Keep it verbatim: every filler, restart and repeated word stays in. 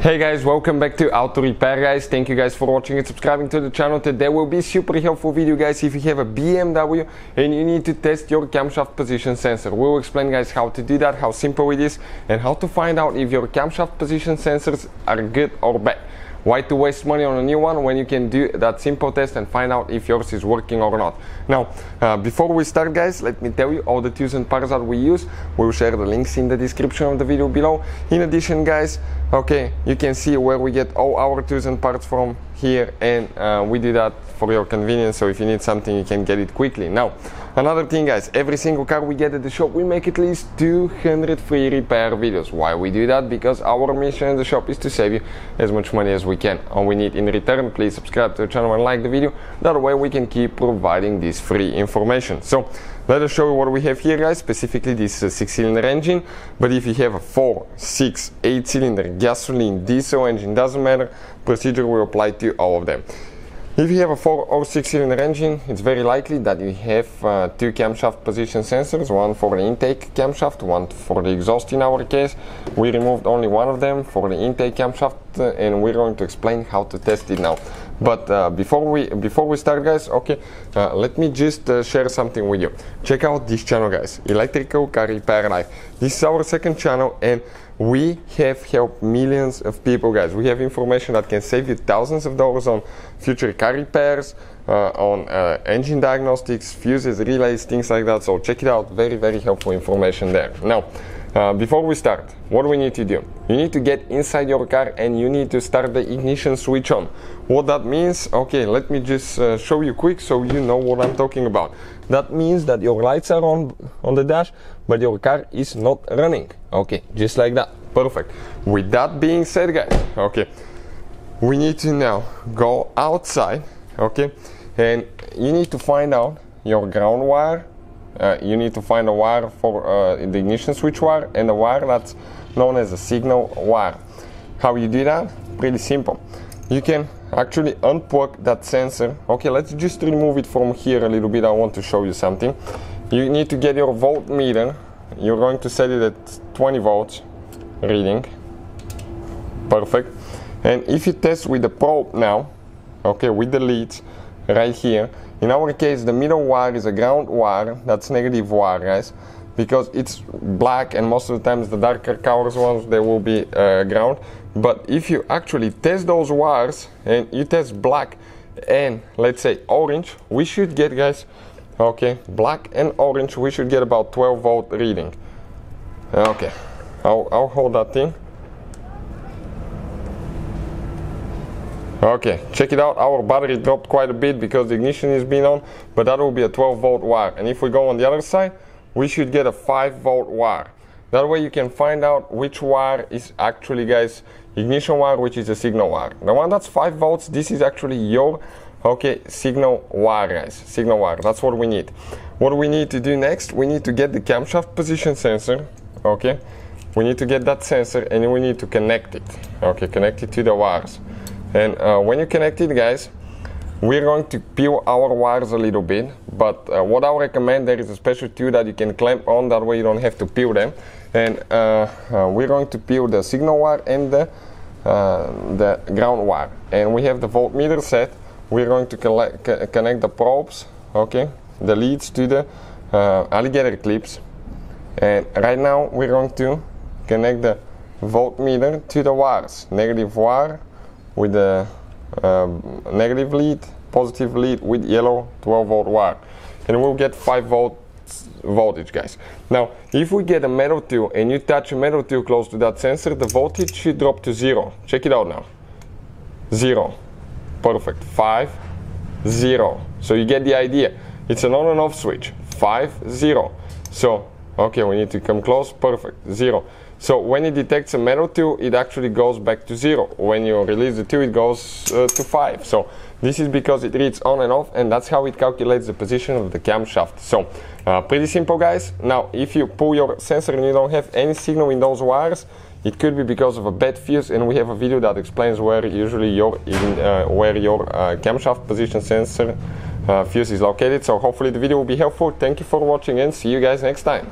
Hey guys, welcome back to Auto Repair guys. Thank you guys for watching and subscribing to the channel. Today will be super helpful video guys if you have a B M W and you need to test your camshaft position sensor. We'll explain guys how to do that, how simple it is, and how to find out if your camshaft position sensors are good or bad. Why to waste money on a new one when you can do that simple test and find out if yours is working or not. Now, uh, before we start guys, let me tell you all the tools and parts that we use. We'll share the links in the description of the video below. In addition guys, okay, you can see where we get all our tools and parts from here, and uh, we do that for your convenience, so if you need something you can get it quickly. Now, another thing guys, every single car we get at the shop we make at least two hundred free repair videos. Why we do that? Because our mission in the shop is to save you as much money as we can. All we need in return, please subscribe to the channel and like the video, that way we can keep providing this free information. So let us show you what we have here guys. Specifically this is a six cylinder engine, but if you have a four, six, eight cylinder gasoline, diesel engine, doesn't matter, procedure will apply to all of them. If you have a four or six cylinder engine, it's very likely that you have uh, two camshaft position sensors, one for the intake camshaft, one for the exhaust in our case. We removed only one of them for the intake camshaft, uh, and we're going to explain how to test it now. But uh, before we before we start guys, okay, uh, let me just uh, share something with you. Check out this channel guys, Electrical Car Repair Life. This is our second channel and we have helped millions of people guys. We have information that can save you thousands of dollars on future car repairs, uh, on uh, engine diagnostics, fuses, relays, things like that. So check it out, very very helpful information there. Now, uh, before we start, what do we need to do? You need to get inside your car and you need to start the ignition switch on. What that means, okay, let me just uh, show you quick so you know what I'm talking about. That means that your lights are on on the dash, but your car is not running. Okay, just like that, perfect. With that being said guys, okay, we need to now go outside, okay, and you need to find out your ground wire. Uh, you need to find a wire for uh, the ignition switch wire and a wire that's known as a signal wire. How you do that? Pretty simple. You can actually unplug that sensor. Okay, let's just remove it from here a little bit. I want to show you something. You need to get your voltmeter. You're going to set it at twenty volts reading. Perfect. And if you test with the probe now, okay, with the leads right here, in our case the middle wire is a ground wire, that's negative wire guys, because it's black and most of the times the darker colors ones they will be uh, ground. But if you actually test those wires and you test black and let's say orange, we should get guys, okay, black and orange, we should get about twelve volt reading. Okay, I'll, I'll hold that thing. Okay, check it out, our battery dropped quite a bit because the ignition is being on, but that will be a twelve volt wire. And if we go on the other side, we should get a five volt wire. That way you can find out which wire is actually guys ignition wire, which is a signal wire. The one that's five volts, this is actually your, okay, signal wire guys, signal wire. That's what we need. What we need to do next, we need to get the camshaft position sensor, okay, we need to get that sensor and we need to connect it, okay, connect it to the wires. And uh, when you connect it guys, we're going to peel our wires a little bit, but uh, what I recommend, there is a special tool that you can clamp on, that way you don't have to peel them. And uh, uh, we're going to peel the signal wire and the, uh, the ground wire, and we have the voltmeter set. We're going to connect the probes, okay, the leads to the uh, alligator clips, and right now we're going to connect the voltmeter to the wires, negative wire with the uh, negative lead, positive lead with yellow twelve volt wire, and we'll get five volt voltage guys. Now if we get a metal tool and you touch a metal tool close to that sensor, the voltage should drop to zero. Check it out now, zero, perfect, five, zero. So you get the idea, it's an on and off switch, five, zero. So okay, we need to come close, perfect, zero. So when it detects a metal tool, it actually goes back to zero. When you release the tool, it goes uh, to five. So this is because it reads on and off, and that's how it calculates the position of the camshaft. So uh, pretty simple guys. Now if you pull your sensor and you don't have any signal in those wires, it could be because of a bad fuse, and we have a video that explains where usually your in, uh, where your uh, camshaft position sensor uh, fuse is located. So hopefully the video will be helpful. Thank you for watching and see you guys next time.